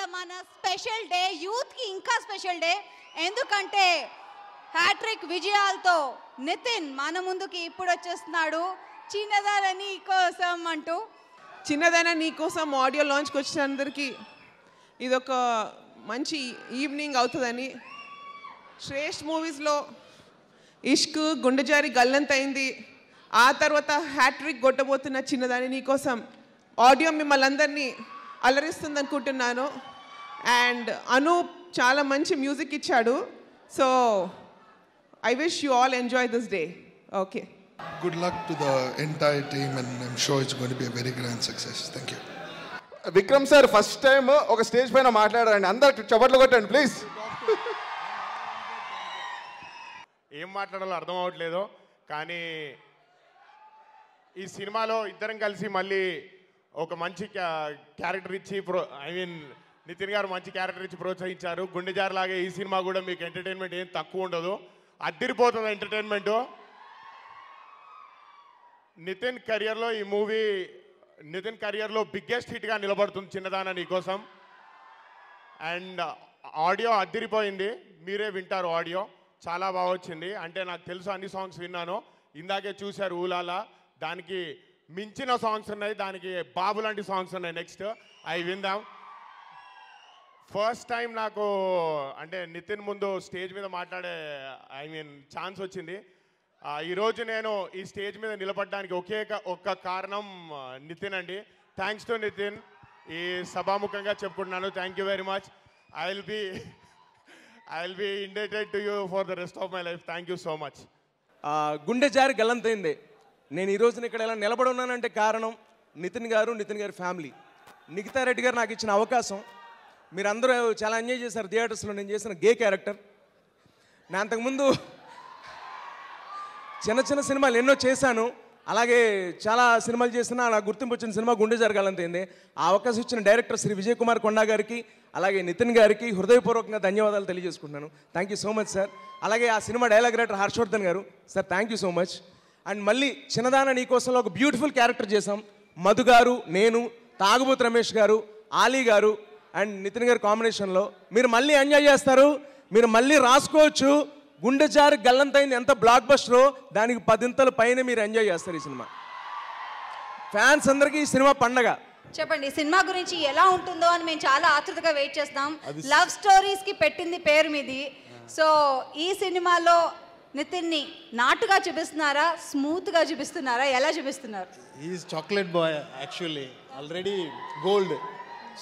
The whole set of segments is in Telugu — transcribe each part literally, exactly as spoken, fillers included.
ఇవాళ మన స్పెషల్ డే, యూత్కి ఇంకా స్పెషల్ డే. ఎందుకంటే హ్యాట్రిక్ విజయాలతో నితిన్ మన ముందుకి ఇప్పుడు వచ్చేస్తున్నాడు. చిన్నదన నీ కోసం అంటూ చిన్నదన నీ కోసం ఆడియో లాంచ్కి వచ్చిన అందరికీ ఇదొక మంచి ఈవినింగ్ అవుతుందని, శ్రేష్ఠ్ మూవీస్లో ఇష్క్, గుండె జారి గల్లంతయింది, ఆ తర్వాత హ్యాట్రిక్ కొట్టబోతున్న చిన్నదాని నీకోసం ఆడియో మిమ్మల్ని అందరినీ అలరిస్తుంది అనుకుంటున్నాను. అండ్ అనూప్ చాలా మంచి మ్యూజిక్ ఇచ్చాడు. So I wish you all enjoy this day. Okay, good luck to the entire team and I'm sure it's going to be a very grand success. Thank you. Vikram sir, first time oka stage paina maatladarandi, andaru chavatlu kottandi please. Em maatladalo ardham avutledo kaani ee cinema lo iddaram kalisi malli oka manchi character ichi, I mean Nithiin garu manchi character ichi protsahincharu. Gunde Jaari laga ee cinema kuda meeku entertainment em takku undadu, addiripothundi entertainment. Nithiin కెరియర్లో ఈ మూవీ నితిన్ కెరియర్లో బిగ్గెస్ట్ హిట్గా నిలబడుతుంది చిన్నదాన నీకోసం. అండ్ ఆడియో అదిరిపోయింది, మీరే వింటారు ఆడియో చాలా బాగా వచ్చింది. అంటే నాకు తెలుసు అన్ని సాంగ్స్ విన్నాను, ఇందాకే చూశారు ఊలాల, దానికి మించిన సాంగ్స్ ఉన్నాయి, దానికి బాబు లాంటి సాంగ్స్ ఉన్నాయి. నెక్స్ట్ అవి విందాం. ఫస్ట్ టైం నాకు అంటే నితిన్ ముందు స్టేజ్ మీద మాట్లాడే ఐ మీన్ ఛాన్స్ వచ్చింది. ఈరోజు నేను ఈ స్టేజ్ మీద నిలబడడానికి ఒకే ఒక్క కారణం నితిన్ అండి. థ్యాంక్స్ టు నితిన్ ఈ సభాముఖంగా చెప్పుకుంటున్నాను. Thank you very much. I will be I will be indebted to you for the rest of my life. Thank you so much. గుండె జారి గల్లంతయింది. నేను ఈరోజున ఇక్కడ ఇలా నిలబడి ఉన్నానంటే కారణం నితిన్ గారు, నితిన్ గారి ఫ్యామిలీ, నిఖితా రెడ్డి గారు నాకు ఇచ్చిన అవకాశం. మీరందరూ చాలా ఎంజాయ్ చేశారు థియేటర్స్లో నేను చేసిన గే క్యారెక్టర్. నా అంతకుముందు చిన్న చిన్న సినిమాలు ఎన్నో చేశాను, అలాగే చాలా సినిమాలు చేసినా నాకు గుర్తింపు వచ్చిన సినిమా గుండె జారి గల్లంతయింది. ఆ అవకాశం ఇచ్చిన డైరెక్టర్ శ్రీ విజయ్ కుమార్ కొండా గారికి, అలాగే నితిన్ గారికి హృదయపూర్వకంగా ధన్యవాదాలు తెలియజేసుకుంటున్నాను. Thank you so much sir. అలాగే ఆ cinema dialogue writer Harshavardhan garu sir, thank you so much. And మళ్ళీ చిన్నదాన నీకోసం ఒక బ్యూటిఫుల్ క్యారెక్టర్ చేశాం. మధు గారు, నేను, తాగుబోతు రమేష్ గారు, ఆలీ గారు అండ్ నితిన్ గారు కాంబినేషన్లో మీరు మళ్ళీ ఎంజాయ్ చేస్తారు, మీరు మళ్ళీ రాసుకోవచ్చు. గుండె జారి గల్లంతయింది ఎంత బ్లాక్ బస్టరో దానికి పదింతల పైన మీరు ఎంజాయ్ చేస్తారు ఈ సినిమా. ఫ్యాన్స్ అందరికీ ఈ సినిమా పండగ. చెప్పండి సినిమా గురించి ఎలా ఉంటుందో అని మేము చాలా ఆతృతగా వెయిట్ చేస్తాం. లవ్ స్టోరీస్ కి పెట్టింది పేరు మీది. సో ఈ సినిమాలో నితిన్ని నాటుగా చూపిస్తున్నారా, స్మూత్ గా చూపిస్తున్నారా, ఎలా చూపిస్తున్నారు? He is chocolate boy actually, already gold.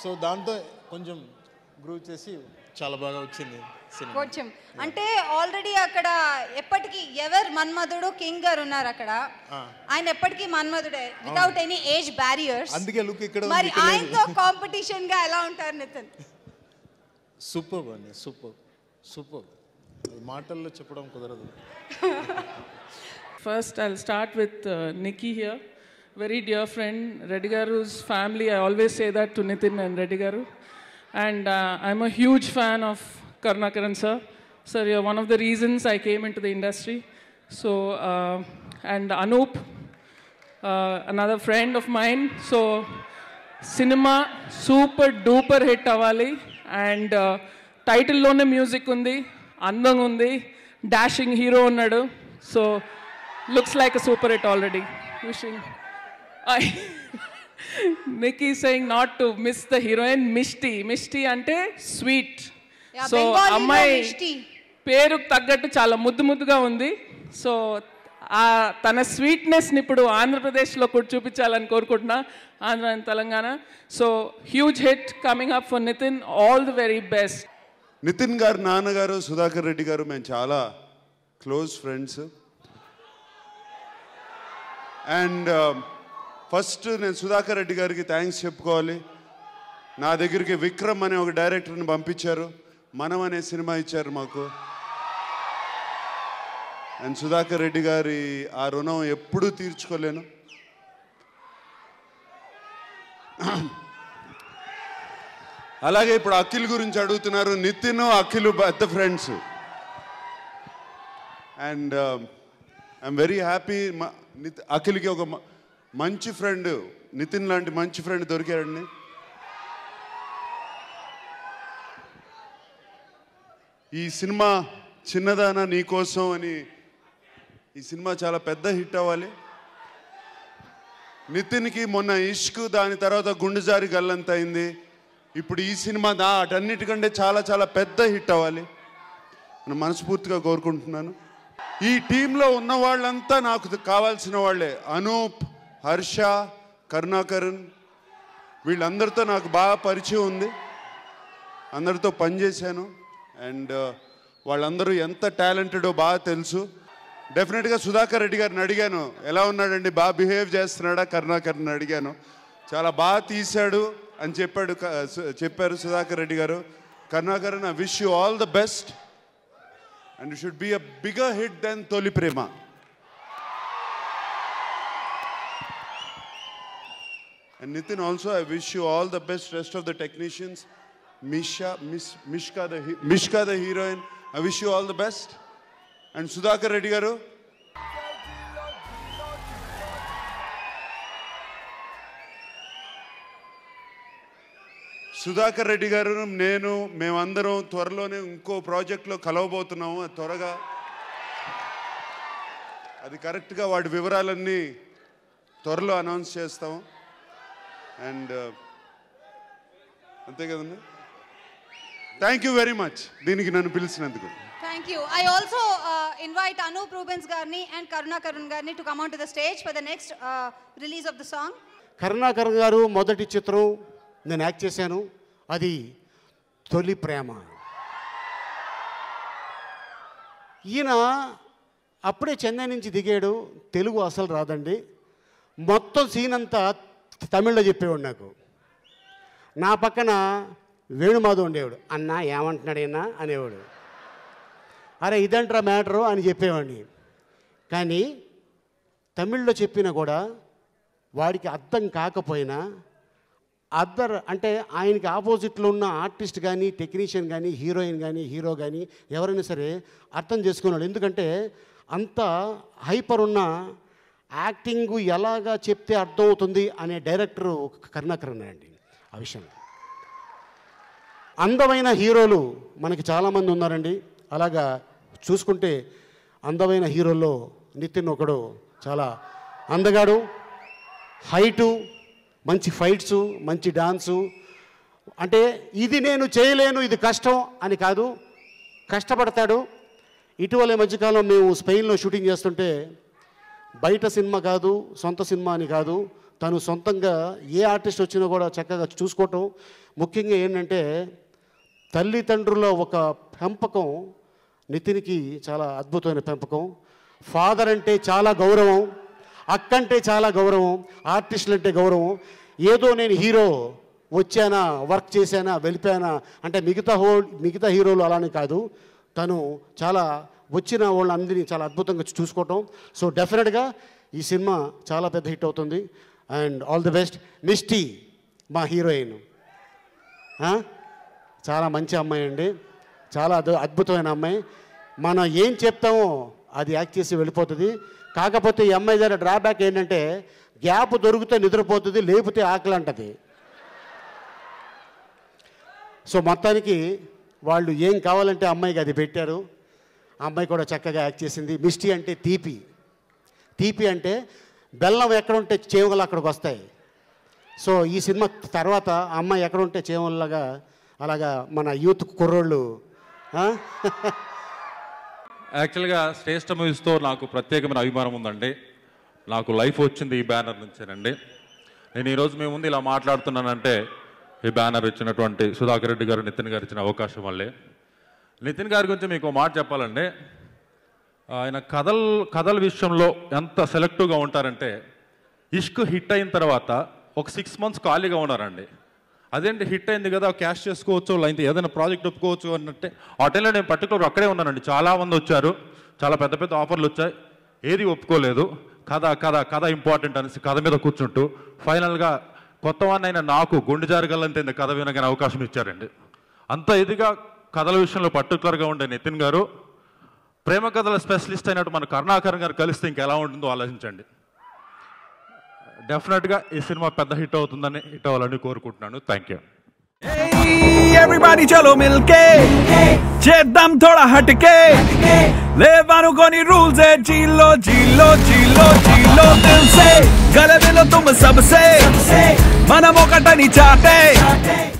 So దాంతో కొంచెం గ్రూవ్ చేసి చాలా బాగా వచ్చింది. కొంచెం అంటే ఆల్రెడీ అక్కడ ఎప్పటికీ ఎవరు మన్మధుడు కింగ్ గారు ఉన్నారు అక్కడ, ఆయన ఎప్పటికీ మన్మధుడే వితౌట్ ఎనీ ఏజ్ బ్యారియర్స్. అందుకే లుక్ ఇక్కడ ఉంది. మరి ఆయనతో కాంపిటీషన్ గా ఎలా ఉంటారు నితిన్? సూపర్ అండి, సూపర్ సూపర్, మాటల్లో చెప్పడం కుదరదు. First I will start with Nikki here, very dear friend. రెడ్డిగారు's family, I always say that to Nitin and Redigaru. And uh, I'm a huge fan of Karunakaran sir. Sir, you're one of the reasons I came into the industry. So, uh, and Anoop, uh, another friend of mine. So, cinema super duper hit avali. And uh, title lone music undi, andam undi, dashing hero unnadu. So, looks like a super hit already. Wishing. I Nikki saying not to miss the heroine Mishti. Mishti ante sweet. So అమ్మాయి పేరుకు తగ్గట్టు చాలా ముద్దు ముద్దుగా ఉంది. సో ఆ తన స్వీట్నెస్ని ఇప్పుడు ఆంధ్రప్రదేశ్లో కూడా చూపించాలని కోరుకుంటున్నా, Andhra and Telangana. So huge hit coming up for Nithiin, all the very best. Nithiin garu నాన్నగారు సుధాకర్ రెడ్డి గారు మేము చాలా క్లోజ్ ఫ్రెండ్స్. అండ్ ఫస్ట్ నేను సుధాకర్ రెడ్డి గారికి థ్యాంక్స్ చెప్పుకోవాలి. నా దగ్గరికి విక్రమ్ అనే ఒక డైరెక్టర్ని పంపించారు, మనం అనే సినిమా ఇచ్చారు మాకు. అండ్ సుధాకర్ రెడ్డి గారి ఆ రుణం ఎప్పుడూ తీర్చుకోలేను. అలాగే ఇప్పుడు అఖిల్ గురించి అడుగుతున్నారు. నితిన్ అఖిల్ పెద్ద friends. And I'm very happy అఖిల్కి ఒక మంచి ఫ్రెండ్ నితిన్ లాంటి మంచి ఫ్రెండ్ దొరికాడండి. ఈ సినిమా చిన్నదానా నీ కోసం అని ఈ సినిమా చాలా పెద్ద హిట్ అవ్వాలి. నితిన్కి మొన్న ఇష్క్, దాని తర్వాత గుండె జారి గల్లంతయింది, ఇప్పుడు ఈ సినిమా వాటన్నిటికంటే చాలా చాలా పెద్ద హిట్ అవ్వాలి అని మనస్ఫూర్తిగా కోరుకుంటున్నాను. ఈ టీంలో ఉన్న వాళ్ళంతా నాకు కావాల్సిన వాళ్ళే. అనూప్, హర్ష, కరుణాకరన్ వీళ్ళందరితో నాకు బాగా పరిచయం ఉంది, అందరితో పనిచేశాను. అండ్ వాళ్ళందరూ ఎంత టాలెంటెడో బాగా తెలుసు. డెఫినెట్గా సుధాకర్ రెడ్డి గారిని అడిగాను, ఎలా ఉన్నాడండి, బాగా బిహేవ్ చేస్తున్నాడా కరుణాకరన్ అడిగాను. చాలా బాగా తీశాడు అని చెప్పాడు చెప్పారు Sudhakar Reddy garu. Karunakaran, I wish you all the best and you should be a bigger hit then Tholi Prema. And Nithiin also, I wish you all the best. Rest of the technicians, Misha, Miss, Mishka, the Mishka the heroine, I wish you all the best. And Sudhakar Reddy garu, Sudhakar Reddy garu, Nenu, Memandaru, Twarlone, Unko project lo Kalabotuna, Toraga. Adi correct ga vaadi vivaralanni Twarlo announce chestam. And అంతే కదండి. థ్యాంక్ యూ వెరీ మచ్ దీనికి నన్ను పిలిచినందుకు. Thank you. I also invite Anup Rubens గారిని అండ్ కరుణాకరన్ గారిని to come on to the stage for the next release of the song. Karunakaran garu మొదటి చిత్రం నేను యాక్ట్ చేశాను, అది తొలి ప్రేమ. ఈయన అప్పుడే చెన్నై నుంచి దిగాడు, తెలుగు అసలు రాదండి. మొత్తం సీన్ అంతా తమిళ్లో చెప్పేవాడు. నాకు నా పక్కన వేణుమాధవ్ ఉండేవాడు. అన్న ఏమంటున్నాడు అన్న అనేవాడు. అరే ఇదంట్రా మ్యాటరు అని చెప్పేవాడిని. కానీ తమిళ్లో చెప్పినా కూడా వాడికి అర్థం కాకపోయినా అదర్ అంటే ఆయనకి ఆపోజిట్లో ఉన్న ఆర్టిస్ట్ కానీ, టెక్నీషియన్ కానీ, హీరోయిన్ కానీ, హీరో కానీ ఎవరైనా సరే అర్థం చేసుకున్నాడు. ఎందుకంటే అంత హైపర్ ఉన్న యాక్టింగ్ ఎలాగా చెప్తే అర్థమవుతుంది అనే డైరెక్టరు కరుణాకరన్ అండి. ఆ విషయంలో అందమైన హీరోలు మనకి చాలామంది ఉన్నారండి. అలాగా చూసుకుంటే అందమైన హీరోల్లో నితిన్ ఒకడు. చాలా అందగాడు, హైటు, మంచి ఫైట్సు, మంచి డాన్సు. అంటే ఇది నేను చేయలేను, ఇది కష్టం అని కాదు, కష్టపడతాడు. ఇటీవల మధ్యకాలం మేము స్పెయిన్లో షూటింగ్ చేస్తుంటే బయట సినిమా కాదు, సొంత సినిమా అని కాదు, తను సొంతంగా ఏ ఆర్టిస్ట్ వచ్చినా కూడా చక్కగా చూసుకోవటం. ముఖ్యంగా ఏంటంటే తల్లిదండ్రుల ఒక పెంపకం నితిన్కి చాలా అద్భుతమైన పెంపకం. ఫాదర్ అంటే చాలా గౌరవం, అక్కంటే చాలా గౌరవం, ఆర్టిస్టులు అంటే గౌరవం. ఏదో నేను హీరో వచ్చానా, వర్క్ చేశానా, వెళ్ళిపోయానా అంటే మిగతా హో మిగతా హీరోలు అలానే కాదు, తను చాలా వచ్చిన వాళ్ళందరినీ చాలా అద్భుతంగా చూసుకోవటం. సో డెఫినెట్గా ఈ సినిమా చాలా పెద్ద హిట్ అవుతుంది and all the best. Mishti మా హీరోయిన్ చాలా మంచి అమ్మాయి అండి, చాలా అద్భుతమైన అమ్మాయి. మనం ఏం చెప్తామో అది యాక్ట్ చేసి వెళ్ళిపోతుంది. కాకపోతే ఈ అమ్మాయి దగ్గర డ్రాబ్యాక్ ఏంటంటే గ్యాప్ దొరికితే నిద్రపోతుంది, లేకపోతే ఆకలి అంటది. సో మొత్తానికి వాళ్ళు ఏం కావాలంటే అమ్మాయికి అది పెట్టారు. అమ్మాయి కూడా చక్కగా యాక్ట్ చేసింది. మిష్టి అంటే తీపి, తీపి అంటే బెల్లం ఎక్కడుంటే చేవలు అక్కడికి వస్తాయి. సో ఈ సినిమా తర్వాత అమ్మాయి ఎక్కడుంటే చేవలాగా అలాగా మన యూత్ కుర్రోళ్ళు. యాక్చువల్గా శ్రేష్ఠ మూవీస్తో నాకు ప్రత్యేకమైన అభిమానం ఉందండి. నాకు లైఫ్ వచ్చింది ఈ బ్యానర్ నుంచేనండి. నేను ఈరోజు మీ ముందు ఇలా మాట్లాడుతున్నానంటే ఈ బ్యానర్ ఇచ్చినటువంటి సుధాకర్ రెడ్డి గారు, నితిన్ గారు ఇచ్చిన అవకాశం వల్లే. నితిన్ గారి గురించి మీకు మాట చెప్పాలండి, ఆయన కథల కథల విషయంలో ఎంత సెలెక్టివ్గా ఉంటారంటే ఇష్క్ హిట్ అయిన తర్వాత ఒక సిక్స్ మంత్స్ ఖాళీగా ఉన్నారండి. అదేంటి హిట్ అయింది కదా క్యాష్ చేసుకోవచ్చు, లేదంటే ఏదైనా ప్రాజెక్ట్ ఒప్పుకోవచ్చు అన్నట్టే. ఆ టైంలో నేను పర్టికులర్ అక్కడే ఉన్నానండి. చాలామంది వచ్చారు, చాలా పెద్ద పెద్ద ఆఫర్లు వచ్చాయి, ఏది ఒప్పుకోలేదు. కథ కథ కథ ఇంపార్టెంట్ అనేసి కథ మీద కూర్చుంటూ ఫైనల్గా కొత్త వాడినైనా నాకు గుండె జారి గల్లంతయింది కథ వినగానే అవకాశం ఇచ్చారండి. అంత ఇదిగా కథల విషయంలో పర్టికులర్గా ఉండే నితిన్ గారు, ప్రేమ కథల స్పెషలిస్ట్ అయినట్టు మన కరుణాకరన్ గారు కలిస్తే ఇంకెలా ఉంటుందో ఆలోచించండి. డెఫినెట్గా ఈ సినిమా పెద్ద హిట్ అవుతుందని హిట్ అవ్వాలని కోరుకుంటున్నాను. Thank you. everybody, chalo milke cheddam thoda hatke levanu koni rules hai jilo jilo jilo jilo dil se gale milo tum sabse mana mokata ni chaate.